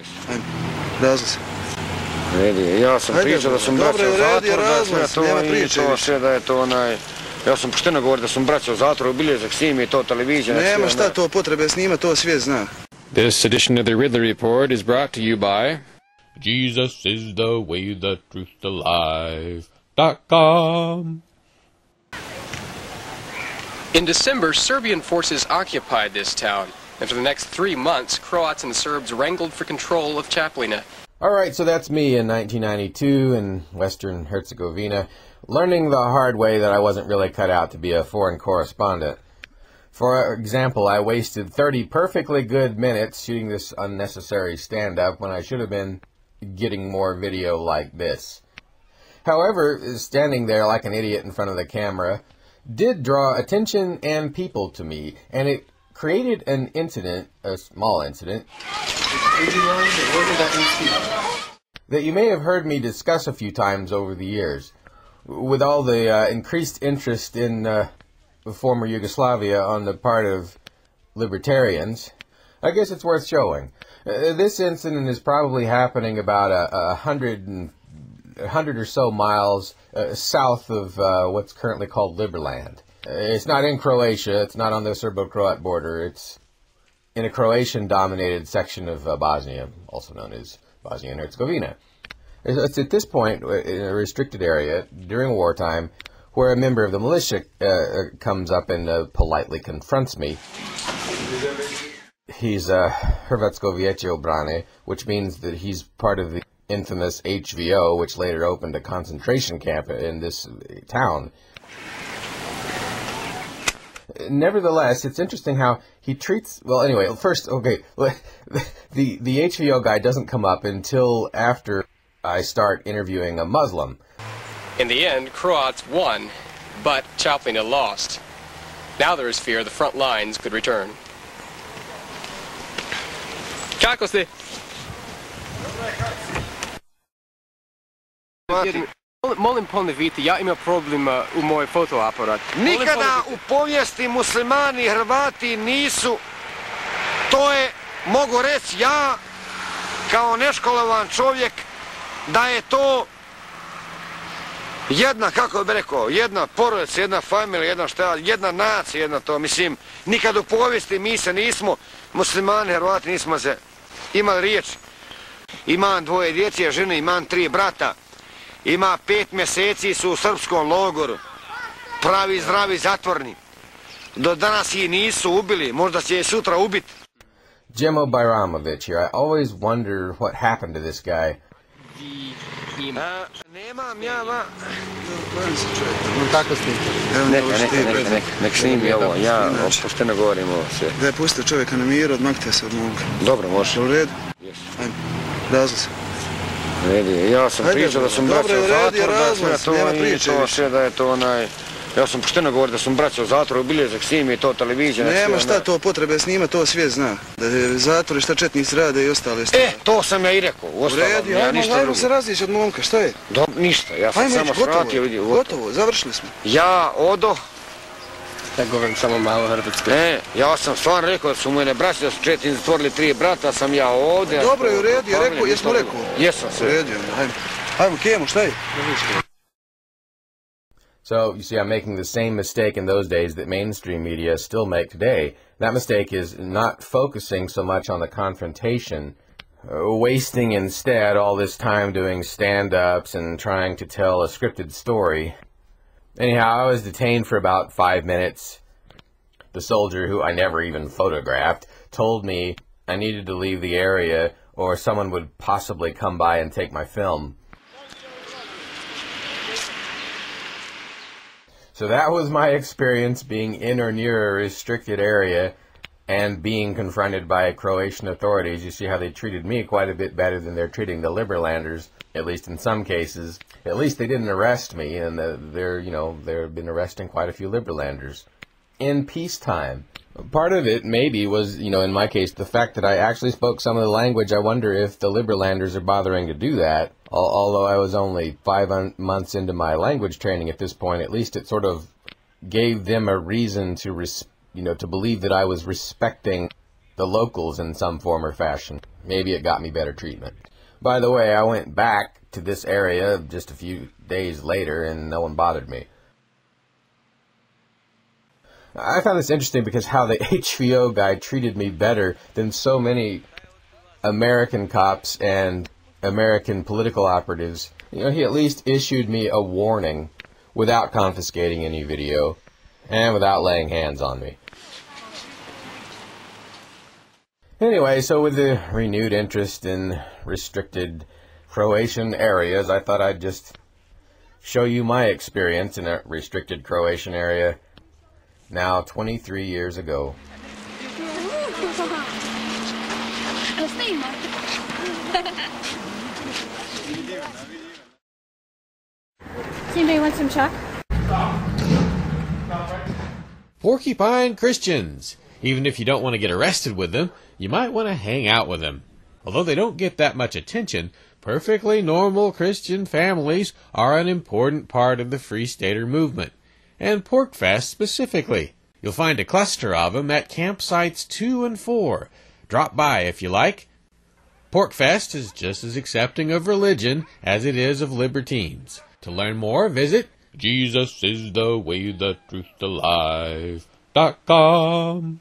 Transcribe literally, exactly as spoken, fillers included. Ajmo, razlaz. Redi, ja sam pričao da sam braćao zatvor, da sve to i to sve, da je to onaj... Ja sam pošteno govorio da sam braćao zatvor, obilježak snimi, to televizija... Nema šta to potrebe snima, to svijet zna. This edition of the Ridley Report is brought to you by... Jesus is the way, the truth, the life. Dot com. In December, Serbian forces occupied this town, and for the next three months, Croats and Serbs wrangled for control of Capljina. All right, so that's me in nineteen ninety-two in Western Herzegovina, learning the hard way that I wasn't really cut out to be a foreign correspondent. For example, I wasted thirty perfectly good minutes shooting this unnecessary stand-up when I should have been getting more video like this. However, standing there like an idiot in front of the camera did draw attention and people to me, and it created an incident, a small incident, that you may have heard me discuss a few times over the years. With all the uh, increased interest in uh, former Yugoslavia on the part of libertarians, I guess it's worth showing. Uh, this incident is probably happening about a, a hundred and a hundred or so miles uh, south of uh, what's currently called Liberland. Uh, it's not in Croatia, it's not on the Serbo-Croat border, it's in a Croatian-dominated section of uh, Bosnia, also known as Bosnia Herzegovina. It's at this point, in a restricted area, during wartime, where a member of the militia uh, comes up and uh, politely confronts me. He's uh, Hrvatsko Vijeće Obrane, which means that he's part of the infamous H V O, which later opened a concentration camp in this town. Nevertheless, it's interesting how he treats... Well, anyway, first, okay, the, the H V O guy doesn't come up until after I start interviewing a Muslim. In the end, Croats won, but Capljina lost. Now there is fear the front lines could return. Kako ste? Molim ponoviti, ja imam problema u moj fotoaparat. Nikada u povijesti muslimani I Hrvati nisu, to je, mogu reći ja, kao neškolovan čovjek, da je to... Jedna, kako bi rekao, jedna porodic, jedna familija, jedna šta, jedna nacija, jedna to, mislim, nikad u povijesti mi se nismo, muslimani, Hrvati, nismo se imali riječ. Imam dvoje djece, žene, imam tri brata, ima pet mjeseci su u srpskom logoru, pravi, zdravi, zatvorni. Do danas ih nisu ubili, možda će je sutra ubiti. Djemo Bajramović here, I always wonder what happened to this guy. Nemam ja va... Kako snimite? Neka, neka, neka, nek snimi ovo, ja pošteno govorim ovo sve. Da je pustio čovjeka na miru, odmakte se od moga. Dobro, može. U redu? Ajmo, razlaz. U redu, ja sam pričao da sam braćao zatvor, da sve to i to sve, da je to onaj... Ja sam pošteno govorio da sam braćao zatvor, obilježak snimi, to televizija... Nema šta to potrebe snima, to svijet zna. Da je zatvor I šta četnici rade I ostale stvari. E, to sam ja I rekao, uostalom, ja ništa drugo. Ajmo se različi od momka, šta je? Ništa, ja sam samo shvatio, vidio. Gotovo, završili smo. Ja odo... Ja govorim samo malo hrvatski. Ne, ja sam stvarno rekao da su mene braći, da su četnici zatvorili tri brata, sam ja ovdje... Dobro je, u redu, jesmo rekao? Jesam se. U redu, ajmo, kemo, šta je? So, you see, I'm making the same mistake in those days that mainstream media still make today. That mistake is not focusing so much on the confrontation, uh, wasting instead all this time doing stand-ups and trying to tell a scripted story. Anyhow, I was detained for about five minutes. The soldier, who I never even photographed, told me I needed to leave the area or someone would possibly come by and take my film. So that was my experience being in or near a restricted area and being confronted by Croatian authorities. You see how they treated me quite a bit better than they're treating the Liberlanders, at least in some cases. At least they didn't arrest me, and they're, you know, they've been arresting quite a few Liberlanders in peacetime. Part of it maybe was, you know, in my case, the fact that I actually spoke some of the language. I wonder if the Liberlanders are bothering to do that. Although I was only five months into my language training at this point, at least it sort of gave them a reason to, res you know, to believe that I was respecting the locals in some form or fashion. Maybe it got me better treatment. By the way, I went back to this area just a few days later and no one bothered me. I found this interesting because how the H V O guy treated me better than so many American cops and American political operatives. You know, he at least issued me a warning without confiscating any video and without laying hands on me. Anyway, so with the renewed interest in restricted Croatian areas, I thought I'd just show you my experience in a restricted Croatian area now twenty-three years ago. Does anybody want some chalk? Porcupine Christians. Even if you don't want to get arrested with them, you might want to hang out with them. Although they don't get that much attention, perfectly normal Christian families are an important part of the Free Stater movement, and Porkfest specifically. You'll find a cluster of them at campsites two and four. Drop by if you like. Porkfest is just as accepting of religion as it is of libertines. To learn more, visit Jesus is the way, the truth, the life dot com.